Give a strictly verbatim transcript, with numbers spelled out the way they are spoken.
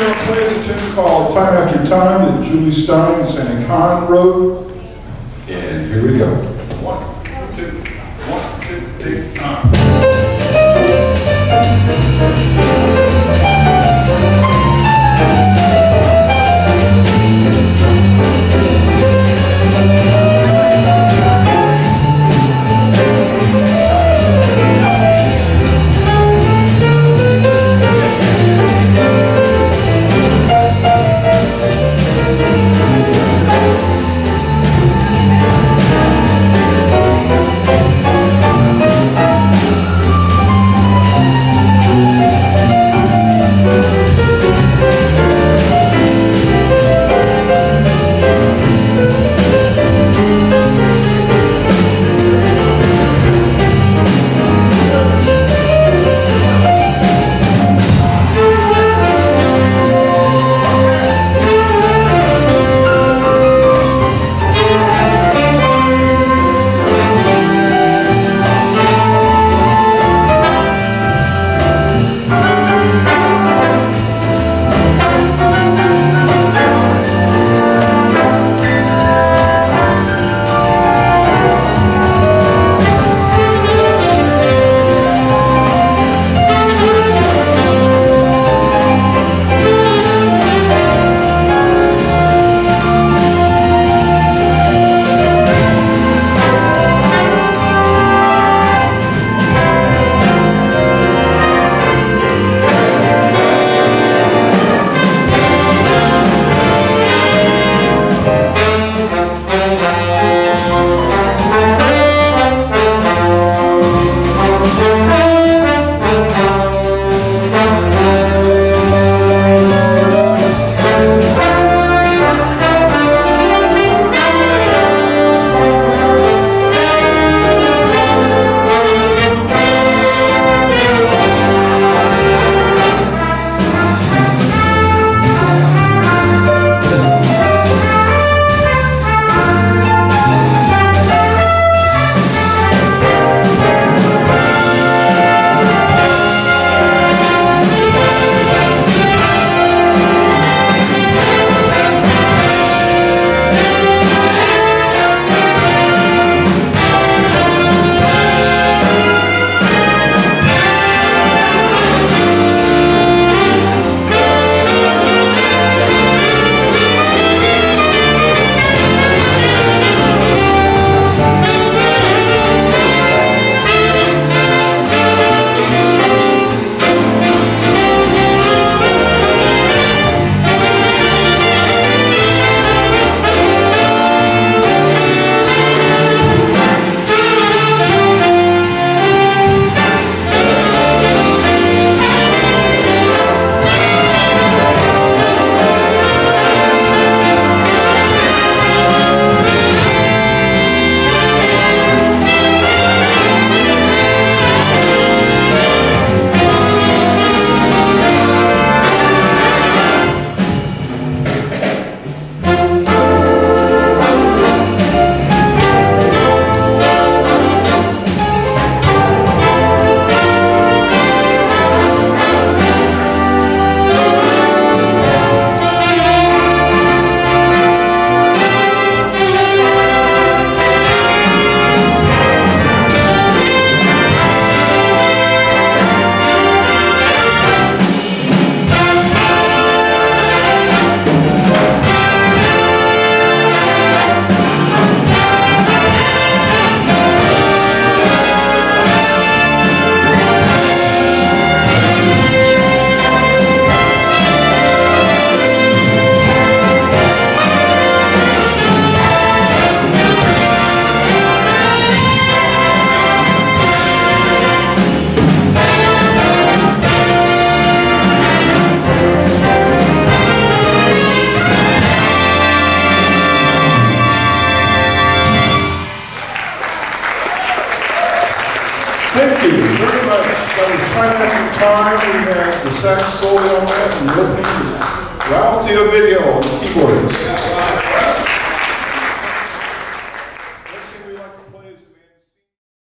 D'Ovidio plays a tune called Time After Time that Julie Stein and Sam Kahn wrote. And here we go. One, two, one, two, three, nine. Thank you very much. That was Time After Time. We had the sax solo on that, and the opening was Ralph D'Ovidio on the keyboards.